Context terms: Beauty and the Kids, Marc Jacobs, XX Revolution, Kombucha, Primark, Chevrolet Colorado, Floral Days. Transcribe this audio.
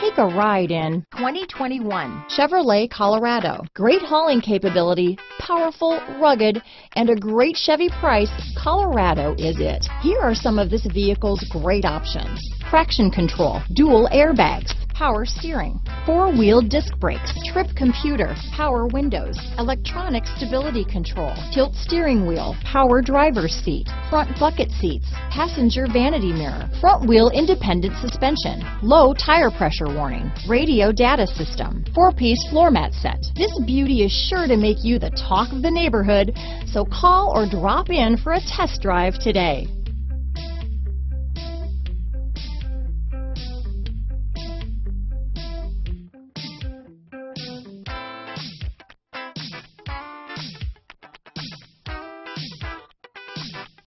Take a ride in 2021 Chevrolet Colorado. Great hauling capability, powerful, rugged, and a great Chevy price. Colorado is it. Here are some of this vehicle's great options: traction control, dual airbags, power steering, four-wheel disc brakes, trip computer, power windows, electronic stability control, tilt steering wheel, power driver's seat, front bucket seats, passenger vanity mirror, front wheel independent suspension, low tire pressure warning, radio data system, four-piece floor mat set. This beauty is sure to make you the talk of the neighborhood, so call or drop in for a test drive today.